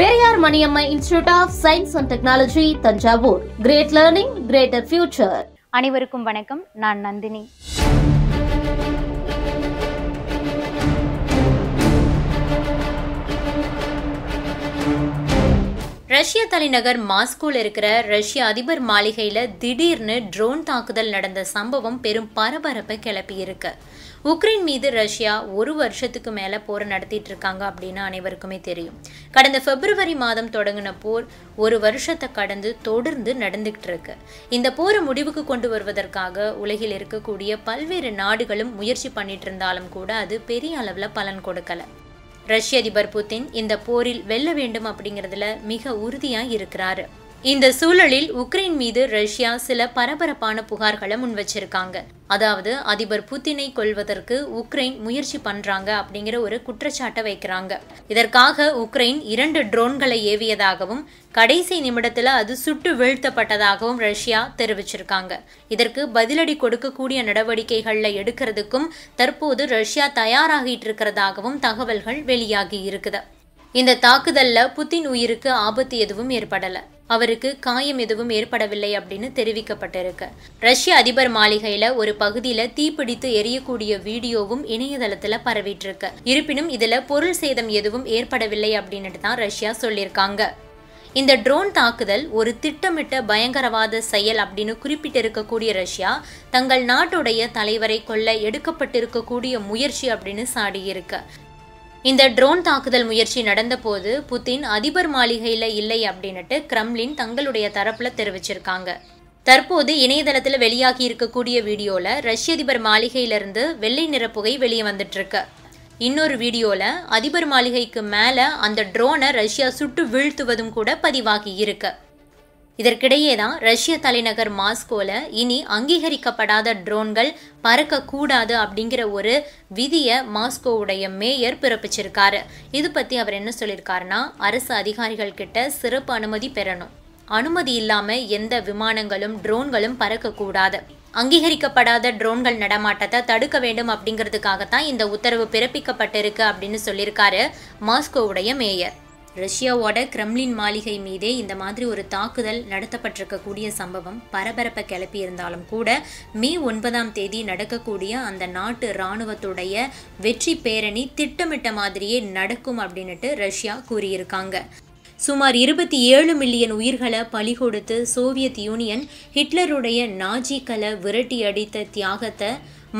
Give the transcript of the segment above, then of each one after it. Periyar Maniammai Institute of Science and Technology, Thanjavur. Great learning, greater future. அனைவருக்கும் வணக்கம், நான் நந்தினி. ரஷ்ய தலைநகர் மாஸ்கோல இருக்கிற ரஷ்ய அதிபர் மாளிகையில திடீர்னு ட்ரோன் தாக்குதல் நடந்த சம்பவம் பெரும் பரபரப்பை கிளப்பி இருக்கு. உக்ரைன் மீது ரஷ்யா ஒரு வருஷத்துக்கு மேல போர் நடத்திட்டு இருக்காங்க அப்படின்னு அனைவருக்குமே தெரியும். கடந்த பிப்ரவரி மாதம் தொடங்கின போர் ஒரு வருஷத்தை கடந்து தொடர்ந்து நடந்துகிட்டு இருக்கு. இந்த போரை முடிவுக்கு கொண்டு வருவதற்காக உலகில் இருக்கக்கூடிய பல்வேறு நாடுகளும் முயற்சி பண்ணிட்டு இருந்தாலும் கூட அது பெரிய அளவுல பலன் கொடுக்கல. ரஷ்ய அதிபர் புதின் இந்த போரில் வெல்ல வேண்டும் அப்படிங்கிறதுல மிக உறுதியாக இருக்கிறாரு. இந்த சூழலில் உக்ரைன் மீது ரஷ்யா சில பரபரப்பான புகார்களை முன் வச்சிருக்காங்க. அதாவது அதிபர் புதினை கொல்வதற்கு உக்ரைன் முயற்சி பண்றாங்க அப்படிங்கிற ஒரு குற்றச்சாட்டை வைக்கிறாங்க. இதற்காக உக்ரைன் 2 ட்ரோன்களை ஏவியதாகவும் கடைசி நிமிடத்துல அது சுட்டு வீழ்த்தப்பட்டதாகவும் ரஷ்யா தெரிவிச்சிருக்காங்க. இதற்கு பதிலடி கொடுக்கக்கூடிய நடவடிக்கைகளை எடுக்கிறதுக்கும் தற்போது ரஷ்யா தயாராகிட்டு இருக்கிறதாகவும் தகவல்கள் வெளியாகி இருக்குது. இந்த தாக்குதல்ல புதின் உயிருக்கு ஆபத்து எதுவும் ஏற்படல, அவருக்கு காயம் எதுவும் ஏற்படவில்லை அப்படின்னு தெரிவிக்கப்பட்டிருக்கு. ரஷ்ய அதிபர் மாளிகையில ஒரு பகுதியில தீப்பிடித்து எரியக்கூடிய வீடியோவும் இணையதளத்துல பரவிட்டு இருக்கு. இருப்பினும் இதுல பொருள் சேதம் எதுவும் ஏற்படவில்லை அப்படின்னு தான் ரஷ்யா சொல்லியிருக்காங்க. இந்த ட்ரோன் தாக்குதல் ஒரு திட்டமிட்ட பயங்கரவாத செயல் அப்படின்னு குறிப்பிட்டிருக்கக்கூடிய ரஷ்யா தங்கள் நாட்டுடைய தலைவரை கொல்ல எடுக்கப்பட்டிருக்கக்கூடிய முயற்சி அப்படின்னு சாடியிருக்கு. இந்த ட்ரோன் தாக்குதல் முயற்சி நடந்தபோது புதின் அதிபர் மாளிகையில் இல்லை அப்படின்னுட்டு கிரெம்லின் தங்களுடைய தரப்பில் தெரிவிச்சிருக்காங்க. தற்போது இணையதளத்தில் வெளியாகி இருக்கக்கூடிய வீடியோவில் ரஷ்ய அதிபர் மாளிகையிலிருந்து வெள்ளை நிற புகை வெளியே வந்துட்டுருக்கு. இன்னொரு வீடியோவில் அதிபர் மாளிகைக்கு மேலே அந்த ட்ரோனை ரஷ்யா சுட்டு வீழ்த்துவதும் கூட பதிவாகி இருக்கு. இதற்கிடையே தான் ரஷ்ய தலைநகர் மாஸ்கோவில் இனி அங்கீகரிக்கப்படாத ட்ரோன்கள் பறக்கக்கூடாது அப்படிங்கிற ஒரு விதியை மாஸ்கோவுடைய மேயர் பிறப்பிச்சிருக்காரு. இது பற்றி அவர் என்ன சொல்லியிருக்காருன்னா, அரசு அதிகாரிகள் கிட்ட சிறப்பு அனுமதி பெறணும், அனுமதி இல்லாமல் எந்த விமானங்களும் ட்ரோன்களும் பறக்கக்கூடாது, அங்கீகரிக்கப்படாத ட்ரோன்கள் நடமாட்டத்தை தடுக்க வேண்டும் அப்படிங்கிறதுக்காகத்தான் இந்த உத்தரவு பிறப்பிக்கப்பட்டிருக்கு அப்படின்னு சொல்லியிருக்காரு மாஸ்கோவுடைய மேயர். ரஷ்யாவோட கிரெம்லின் மாளிகை மீதே இந்த மாதிரி ஒரு தாக்குதல் நடத்தப்பட்டிருக்கக்கூடிய சம்பவம் பரபரப்பை கிளப்பி இருந்தாலும் கூட May 9 நடக்கக்கூடிய அந்த நாட்டு இராணுவத்துடைய வெற்றி பேரணி திட்டமிட்ட மாதிரியே நடக்கும் அப்படின்னுட்டு ரஷ்யா கூறியிருக்காங்க. சுமார் 27 மில்லியன் உயிர்களை பலி கொடுத்து சோவியத் யூனியன் ஹிட்லருடைய நாஜிக்களை விரட்டி அடித்த தியாகத்தை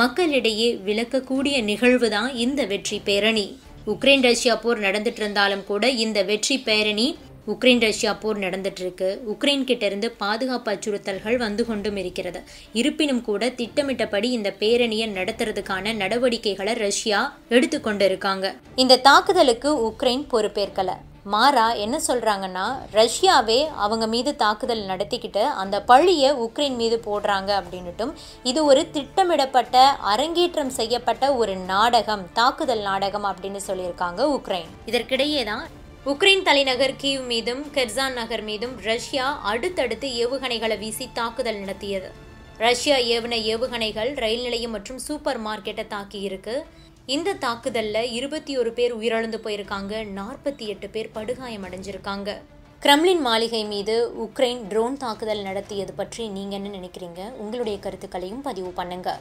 மக்களிடையே விளக்கக்கூடிய நிகழ்வு தான் இந்த வெற்றி பேரணி. உக்ரைன் ரஷ்யா போர் நடந்துட்டு இருந்தாலும் கூட இந்த வெற்றி பேரணி உக்ரைன் ரஷ்யா போர் நடந்துட்டு இருக்கு. உக்ரைன் கிட்ட இருந்து பாதுகாப்பு அச்சுறுத்தல்கள் வந்து கொண்டும் இருக்கிறது. இருப்பினும் கூட திட்டமிட்டபடி இந்த பேரணியை நடத்துறதுக்கான நடவடிக்கைகளை ரஷ்யா எடுத்துக்கொண்டு இருக்காங்க. இந்த தாக்குதலுக்கு உக்ரைன் பொறுப்பேற்கல, மாறா என்ன சொல்றாங்கன்னா ரஷ்யாவே அவங்க மீது தாக்குதல் நடத்திக்கிட்டு அந்த பழியை உக்ரைன் மீது போடுறாங்க அப்படின்னுட்டும் இது ஒரு திட்டமிடப்பட்ட அரங்கேற்றம் செய்யப்பட்ட ஒரு நாடகம், தாக்குதல் நாடகம் அப்படின்னு சொல்லியிருக்காங்க உக்ரைன். இதற்கிடையே தான் உக்ரைன் தலைநகர் கீவ் மீதும் கெர்சான் நகர் மீதும் ரஷ்யா அடுத்தடுத்து ஏவுகணைகளை வீசி தாக்குதல் நடத்தியது. ரஷ்யா ஏவுன ஏவுகணைகள் ரயில் நிலையம் மற்றும் சூப்பர் மார்க்கெட்டை தாக்கி இருக்கு. இந்த தாக்குதலில் 21 பேர் உயிரிழந்து போயிருக்காங்க, 48 பேர் படுகாயம் அடைஞ்சிருக்காங்க. கிரெம்லின் மாளிகை மீது உக்ரைன் ட்ரோன் தாக்குதல் நடத்தியது பற்றி நீங்கள் என்ன நினைக்கிறீங்க? உங்களுடைய கருத்துக்களையும் பதிவு பண்ணுங்க.